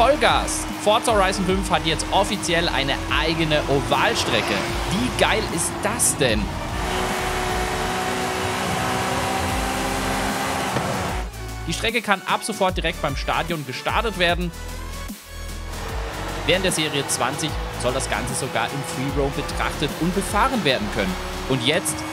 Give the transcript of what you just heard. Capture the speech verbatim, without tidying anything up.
Vollgas. Forza Horizon fünf hat jetzt offiziell eine eigene Ovalstrecke. Wie geil ist das denn? Die Strecke kann ab sofort direkt beim Stadion gestartet werden. Während der Serie zwanzig soll das Ganze sogar im Freeroam betrachtet und befahren werden können. Und jetzt